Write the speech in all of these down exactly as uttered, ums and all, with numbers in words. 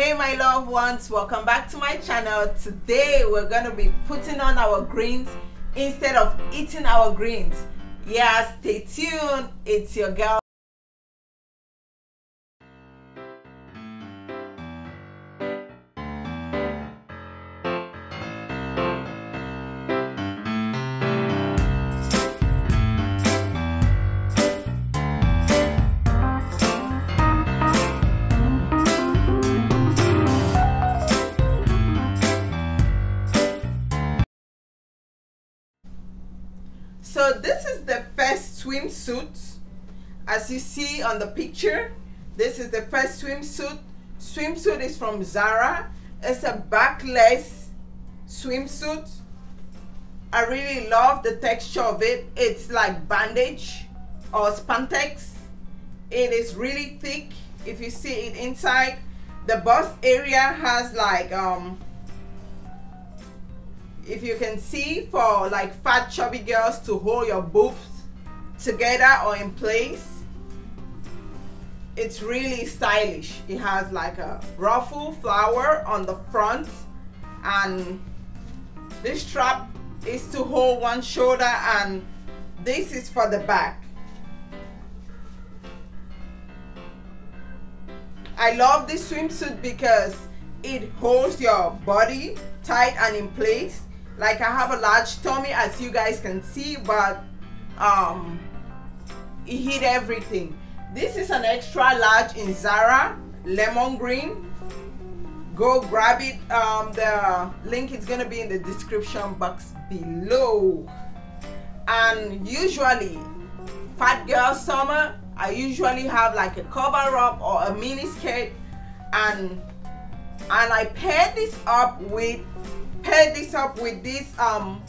Hey my loved ones, welcome back to my channel. Today we're gonna be putting on our greens instead of eating our greens. Yeah, stay tuned. It's your girl. So this is the first swimsuit. As you see on the picture, this is the first swimsuit. Swimsuit is from Zara. It's a backless swimsuit. I really love the texture of it. It's like bandage or spandex. It is really thick. If you see it inside, the bust area has like, um, if you can see, for like fat chubby girls to hold your boobs together or in place. It's really stylish. It has like a ruffle flower on the front, and this strap is to hold one shoulder, and this is for the back. I love this swimsuit because it holds your body tight and in place. Like, I have a large tummy, as you guys can see, but um, it hid everything. This is an extra large in Zara, lemon green. Go grab it. Um, the link is gonna be in the description box below. And usually, fat girl summer, I usually have like a cover up or a mini skirt, and and I paired this up with paired this up with this um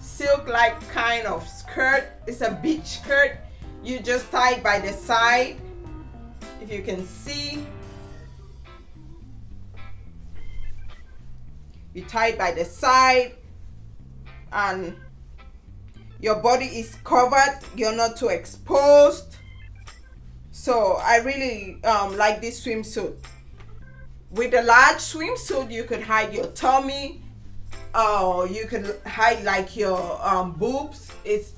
silk-like kind of skirt. It's a beach skirt. You just tie it by the side, if you can see. You tie it by the side, and your body is covered. You're not too exposed. So I really um, like this swimsuit. With a large swimsuit, you could hide your tummy, or uh, you could hide like your um, boobs. It's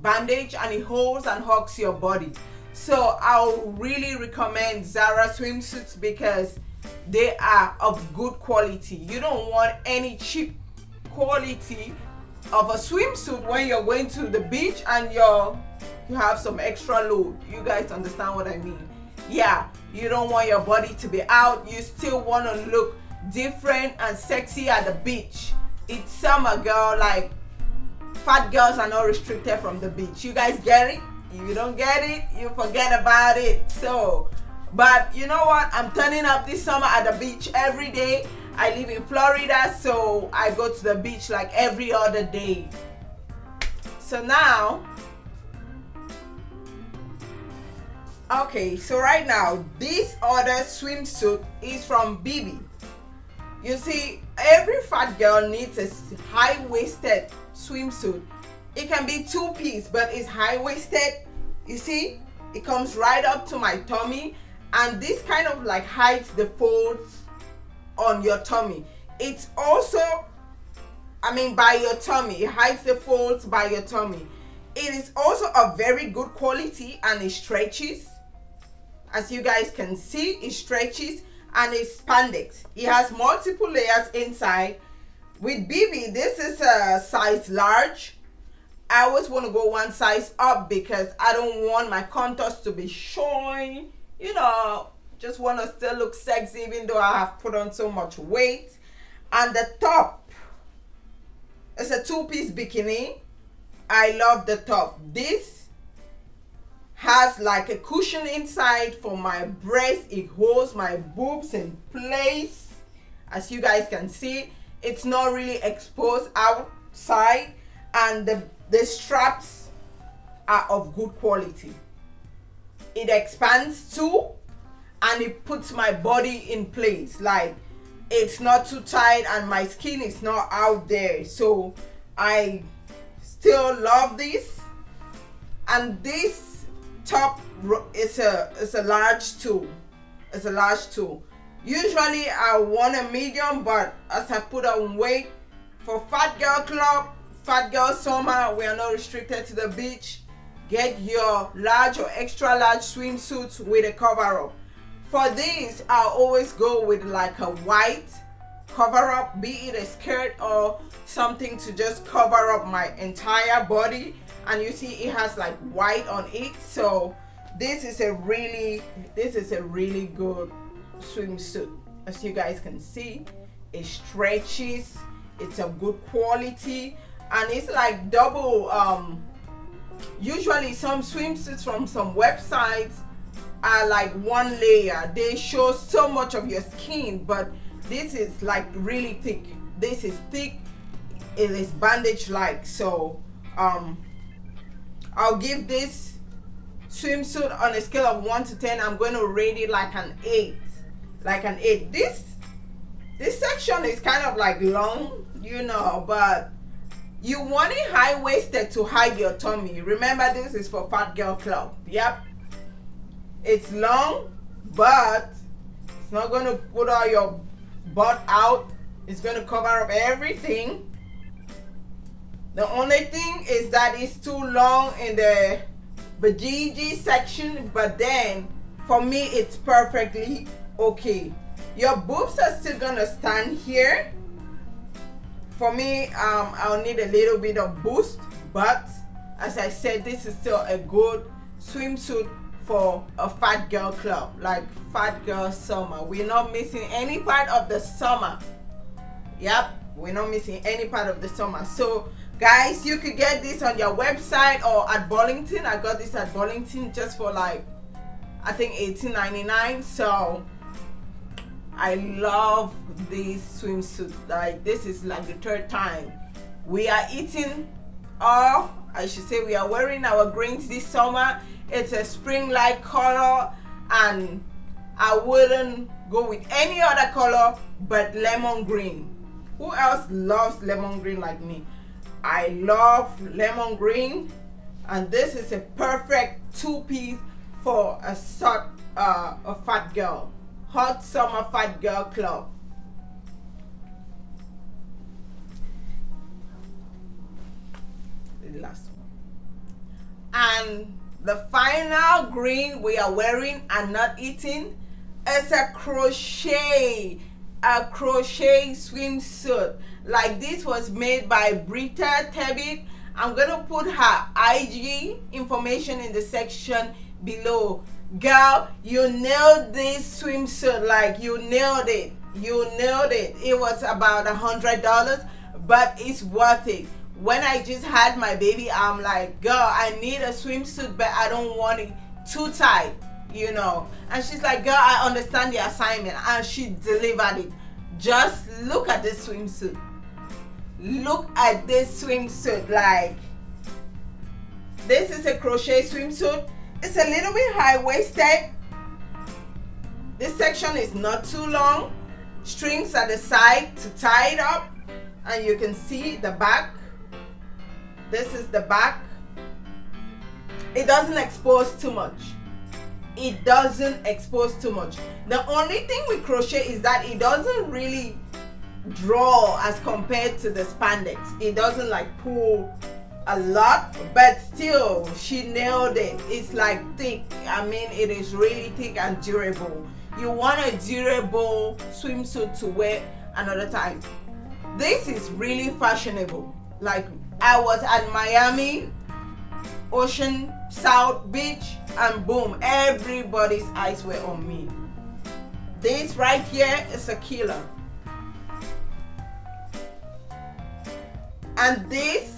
bandage, and it holds and hugs your body. So I'll really recommend Zara swimsuits because they are of good quality. You don't want any cheap quality of a swimsuit when you're going to the beach and you're, you have some extra load. You guys understand what I mean? Yeah, you don't want your body to be out. You still want to look different and sexy at the beach. It's summer, girl. Like, fat girls are not restricted from the beach. You guys get it? If you don't get it, you forget about it. So, but you know what? I'm turning up this summer at the beach every day. I live in Florida, so I go to the beach like every other day. So now, okay, so right now, this other swimsuit is from Bebe. You see, every fat girl needs a high-waisted swimsuit. It can be two-piece, but it's high-waisted. You see, it comes right up to my tummy, and this kind of like hides the folds on your tummy. It's also, I mean, by your tummy. It hides the folds by your tummy. It is also a very good quality, and it stretches. As you guys can see, it stretches, and it's spandex. It has multiple layers inside. With Bebe, this is a size large. I always want to go one size up because I don't want my contours to be showing. You know, just want to still look sexy even though I have put on so much weight. And the top is a two-piece bikini. I love the top. This has like a cushion inside for my breast. It holds my boobs in place. As you guys can see, it's not really exposed outside, and the, the straps are of good quality. It expands too, and it puts my body in place. Like, it's not too tight, and my skin is not out there. So I still love this. And this top is a it's a large two. It's a large two. Usually I want a medium, but as I put on weight, for Fat Girl Club, Fat Girl Summer, we are not restricted to the beach. Get your large or extra large swimsuits with a cover-up. For these, I always go with like a white cover-up, be it a skirt or something to just cover up my entire body. And you see it has like white on it, so this is a really this is a really good swimsuit. As you guys can see, it stretches, it's a good quality, and it's like double. Um usually some swimsuits from some websites are like one layer, they show so much of your skin, but this is like really thick. This is thick, it is bandage like. So um I'll give this swimsuit on a scale of one to ten. I'm going to rate it like an eight. Like an eight. This this section is kind of like long, you know, but you want it high-waisted to hide your tummy. Remember, this is for Fat Girl Club. Yep. It's long, but it's not going to put all your butt out. It's going to cover up everything. The only thing is that it's too long in the Bajiji section, but then for me it's perfectly okay. Your boobs are still gonna stand here. For me, um, I'll need a little bit of boost, but as I said, this is still a good swimsuit for a Fat Girl Club, like Fat Girl Summer. We're not missing any part of the summer. Yep, we're not missing any part of the summer. So guys, you could get this on your website or at Burlington. I got this at Burlington just for like, I think eighteen ninety-nine. So I love this swimsuit. Like, this is like the third time we are eating, or I should say we are wearing our greens this summer. It's a spring-like color, and I wouldn't go with any other color but lemon green. Who else loves lemon green like me? I love lemon green, and this is a perfect two-piece for a, short, uh, a fat girl, hot summer Fat Girl Club. The last one. And the final green we are wearing and not eating is a crochet. A crochet swimsuit. Like, this was made by Brita Beauty. I'm gonna put her I G information in the section below. Girl, you nailed this swimsuit. Like, you nailed it. You nailed it. It was about a hundred dollars, but it's worth it. When I just had my baby, I'm like, girl, I need a swimsuit, but I don't want it too tight, you know. And she's like, girl, I understand the assignment, and she delivered it. Just look at this swimsuit. Look at this swimsuit. Like, this is a crochet swimsuit. It's a little bit high-waisted. This section is not too long. Strings at the side to tie it up, and you can see the back. This is the back. It doesn't expose too much. It doesn't expose too much. The only thing with crochet is that it doesn't really draw as compared to the spandex. It doesn't like pull a lot, but still she nailed it. It's like thick. I mean, it is really thick and durable. You want a durable swimsuit to wear another time. This is really fashionable. Like, I was at Miami Ocean South Beach, and boom, everybody's eyes were on me. This right here is a killer. And this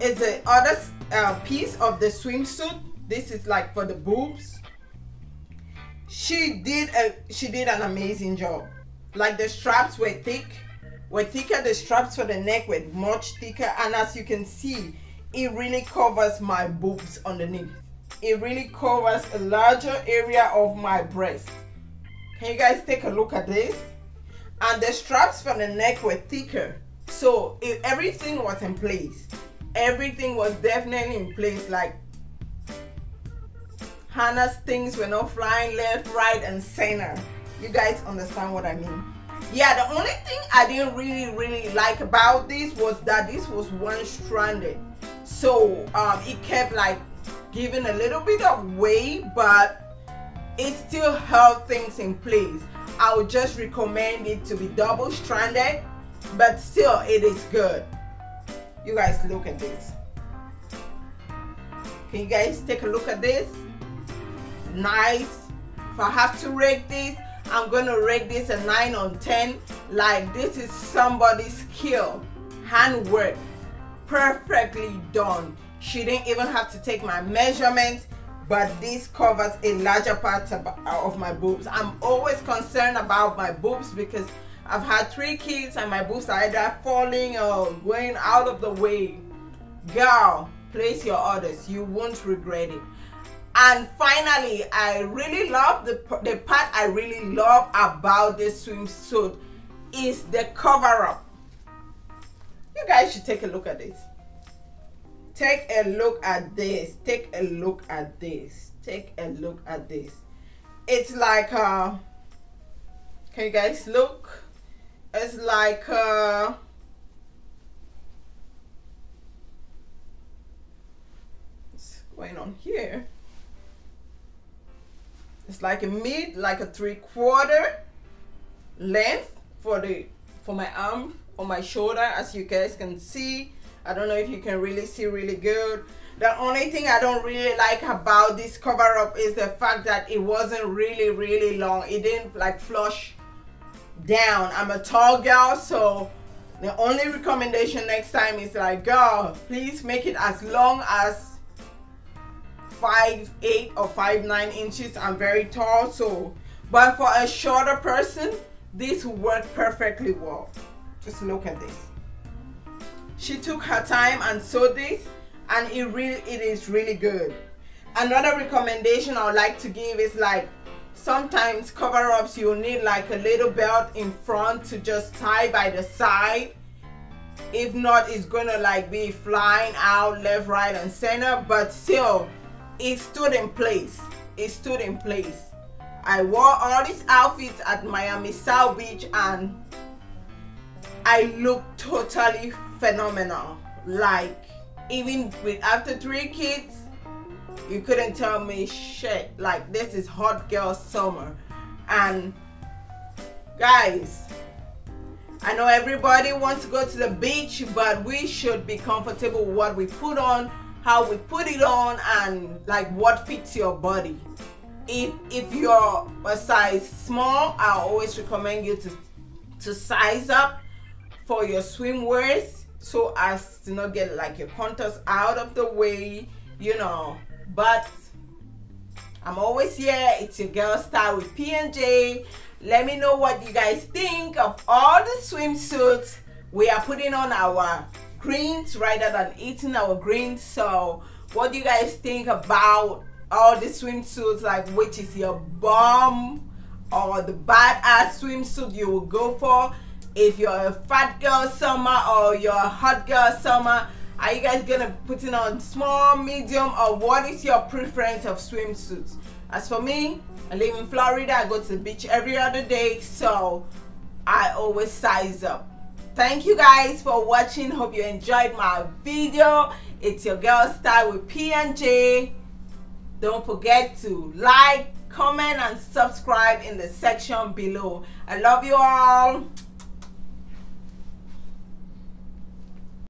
is the other uh, piece of the swimsuit. This is like for the boobs. She did a she did an amazing job. Like, the straps were thick, were thicker. The straps for the neck were much thicker, and as you can see, it really covers my boobs underneath. It really covers a larger area of my breast. Can you guys take a look at this? And the straps from the neck were thicker, so it, everything was in place. Everything was definitely in place. Like, Hannah's things were not flying left, right, and center. You guys understand what I mean? Yeah, the only thing I didn't really really like about this was that this was one stranded, so um it kept like giving a little bit of weight, but it still held things in place. I would just recommend it to be double stranded, but still it is good. You guys look at this. Can you guys take a look at this? Nice. If I have to rate this, I'm gonna rate this a nine on ten. Like, this is somebody's skill, handwork, perfectly done. She didn't even have to take my measurements, but this covers a larger part of my boobs. I'm always concerned about my boobs because I've had three kids and my boobs are either falling or going out of the way. Girl, place your orders, you won't regret it. And finally, I really love the, the part I really love about this swimsuit is the cover-up. You guys should take a look at this. Take a look at this. Take a look at this. Take a look at this. It's like, uh, can you guys look? It's like, uh, what's going on here? It's like a mid, like a three-quarter length for the for my arm, for my shoulder, as you guys can see. I don't know if you can really see really good. The only thing I don't really like about this cover-up is the fact that it wasn't really, really long. It didn't like flush down. I'm a tall girl, so the only recommendation next time is like, girl, please make it as long as five eight or five nine inches. I'm very tall, so but for a shorter person this worked perfectly well. Just look at this. She took her time and sewed this, and it really it is really good. Another recommendation I would like to give is like, sometimes cover-ups you'll need like a little belt in front to just tie by the side. If not, it's gonna like be flying out left, right and center, but still it stood in place. It stood in place. I wore all these outfits at Miami South Beach and I looked totally phenomenal. Like, even with after three kids, you couldn't tell me shit. Like, this is hot girl summer. And guys, I know everybody wants to go to the beach, but we should be comfortable with what we put on, how we put it on, and like what fits your body. If if you're a size small, I always recommend you to to size up for your swimwears so as to not get like your contours out of the way, you know. But I'm always here. It's your girl Star with P and J. Let me know what you guys think of all the swimsuits we are putting on our greens rather than eating our greens. So what do you guys think about all the swimsuits? Like, which is your bomb or the badass swimsuit you will go for if you're a fat girl summer or you're a hot girl summer? Are you guys gonna put it on small, medium, or what is your preference of swimsuits? As for me, I live in Florida. I go to the beach every other day, so I always size up. Thank you guys for watching. Hope you enjoyed my video. It's your girl Star with P and J. Don't forget to like, comment, and subscribe in the section below. I love you all.